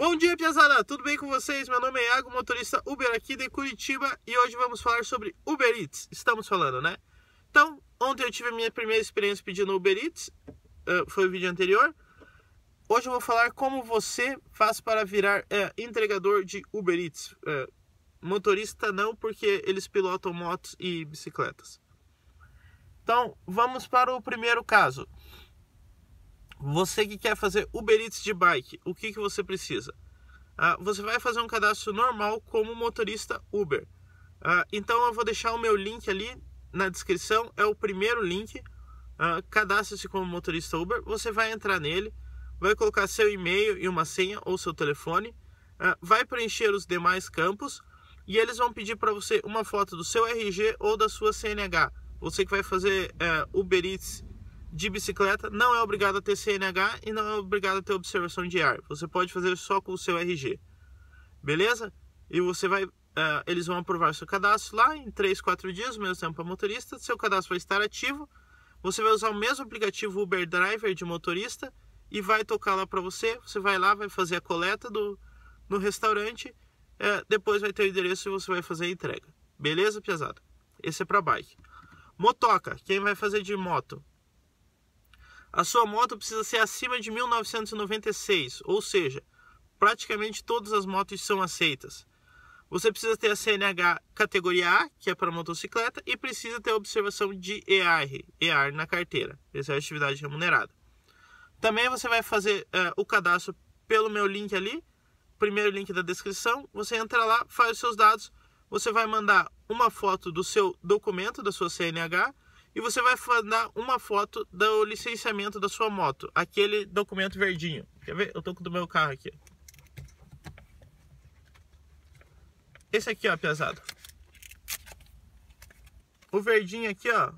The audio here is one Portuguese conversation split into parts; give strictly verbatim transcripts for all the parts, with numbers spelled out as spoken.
Bom dia, Piazada! Tudo bem com vocês? Meu nome é Iago, motorista Uber aqui de Curitiba, e hoje vamos falar sobre Uber Eats. Estamos falando, né? Então, ontem eu tive a minha primeira experiência pedindo Uber Eats, foi o vídeo anterior. Hoje eu vou falar como você faz para virar é, entregador de Uber Eats. É, motorista não, porque eles pilotam motos e bicicletas. Então, vamos para o primeiro caso. Você que quer fazer Uber Eats de bike, o que, que você precisa? Ah, você vai fazer um cadastro normal como motorista Uber. Ah, então eu vou deixar o meu link ali na descrição, é o primeiro link. Ah, cadastre-se como motorista Uber, você vai entrar nele, vai colocar seu e-mail e uma senha ou seu telefone, ah, vai preencher os demais campos e eles vão pedir para você uma foto do seu R G ou da sua C N H. Você que vai fazer eh, Uber Eats de bicicleta, não é obrigado a ter C N H e não é obrigado a ter observação de E A R. Você pode fazer só com o seu R G, beleza? E você vai, uh, eles vão aprovar seu cadastro lá em três, quatro dias, o mesmo tempo para motorista. Seu cadastro vai estar ativo. Você vai usar o mesmo aplicativo Uber Driver de motorista e vai tocar lá para você. Você vai lá, vai fazer a coleta do, no restaurante, uh, depois vai ter o endereço e você vai fazer a entrega, beleza, pesado? Esse é para bike. Motoca, quem vai fazer de moto? A sua moto precisa ser acima de mil novecentos e noventa e seis, ou seja, praticamente todas as motos são aceitas. Você precisa ter a C N H categoria A, que é para motocicleta, e precisa ter a observação de E A R, E A R na carteira. Essa é a atividade remunerada. Também você vai fazer uh, o cadastro pelo meu link ali, primeiro link da descrição. Você entra lá, faz os seus dados, você vai mandar uma foto do seu documento, da sua C N H, e você vai mandar uma foto do licenciamento da sua moto, aquele documento verdinho. Quer ver? Eu tô com o do meu carro aqui. Esse aqui, ó, pesado. O verdinho aqui, ó,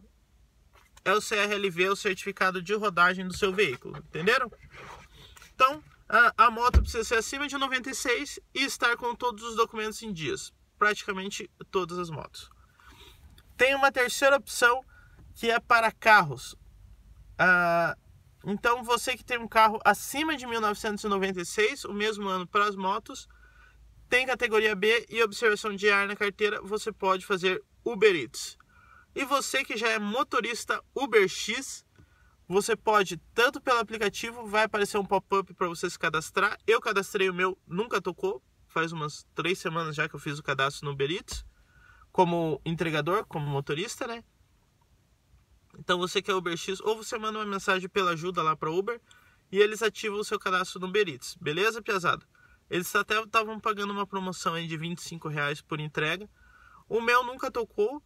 é o C R L V, o certificado de rodagem do seu veículo, entenderam? Então, a, a moto precisa ser acima de noventa e seis e estar com todos os documentos em dias. Praticamente todas as motos. Tem uma terceira opção, que é para carros. Ah, então você que tem um carro acima de mil novecentos e noventa e seis, o mesmo ano para as motos, tem categoria B e observação de E A R na carteira, você pode fazer Uber Eats. E você que já é motorista Uber X, você pode, tanto pelo aplicativo, vai aparecer um pop-up para você se cadastrar. Eu cadastrei o meu, nunca tocou, faz umas três semanas já que eu fiz o cadastro no Uber Eats, como entregador, como motorista, né? Então você que é Uber X, ou você manda uma mensagem pela ajuda lá para Uber e eles ativam o seu cadastro no Uber Eats, beleza, piazada? Eles até estavam pagando uma promoção aí de vinte e cinco reais por entrega. O meu nunca tocou,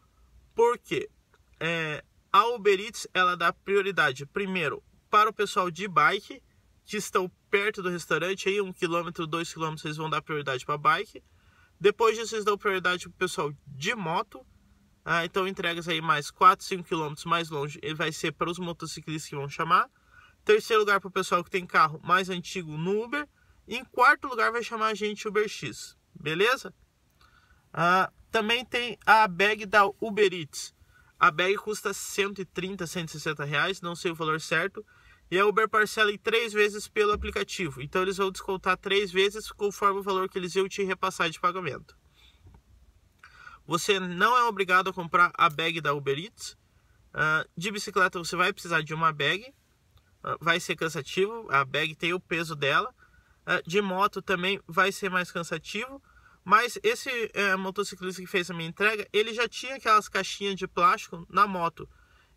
porque é, a Uber Eats, ela dá prioridade primeiro para o pessoal de bike, que estão perto do restaurante, aí um quilômetro, dois quilômetros, eles vão dar prioridade para bike. Depois disso eles dão prioridade para o pessoal de moto. Ah, então entregas aí mais quatro, cinco quilômetros mais longe, ele vai ser para os motociclistas que vão chamar. Terceiro lugar para o pessoal que tem carro mais antigo no Uber. E em quarto lugar vai chamar a gente Uber X, beleza? Ah, também tem a bag da Uber Eats. A bag custa cento e trinta, cento e sessenta reais, não sei o valor certo. E a Uber parcela em três vezes pelo aplicativo. Então eles vão descontar três vezes conforme o valor que eles iam te repassar de pagamento. Você não é obrigado a comprar a bag da Uber Eats. Uh, de bicicleta você vai precisar de uma bag. Uh, vai ser cansativo. A bag tem o peso dela. Uh, de moto também vai ser mais cansativo. Mas esse uh, motociclista que fez a minha entrega, ele já tinha aquelas caixinhas de plástico na moto.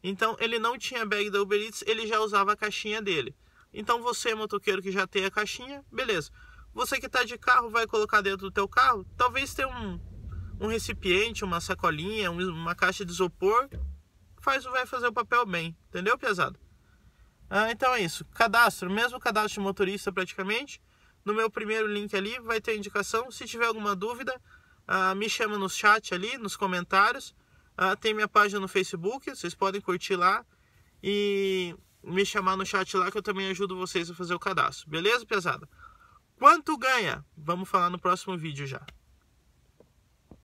Então ele não tinha a bag da Uber Eats, ele já usava a caixinha dele. Então você, motoqueiro que já tem a caixinha, beleza. Você que está de carro, vai colocar dentro do teu carro. Talvez tenha um... um recipiente, uma sacolinha, uma caixa de isopor, faz, vai fazer o papel bem, entendeu, pesado? Ah, então é isso, cadastro, mesmo cadastro de motorista praticamente, no meu primeiro link ali vai ter indicação. Se tiver alguma dúvida, ah, me chama no chat ali, nos comentários, ah, tem minha página no Facebook, vocês podem curtir lá e me chamar no chat lá que eu também ajudo vocês a fazer o cadastro, beleza, pesado? Quanto ganha? Vamos falar no próximo vídeo já.